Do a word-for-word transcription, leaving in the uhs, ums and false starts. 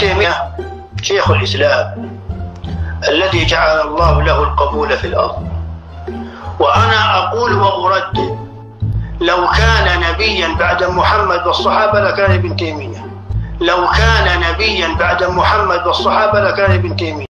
تيمية شيخ الإسلام الذي جعل الله له القبول في الأرض. وأنا أقول وأردد، لو كان نبيا بعد محمد والصحابة لكان ابن تيمية، لو كان نبيا بعد محمد والصحابة لكان ابن تيمية.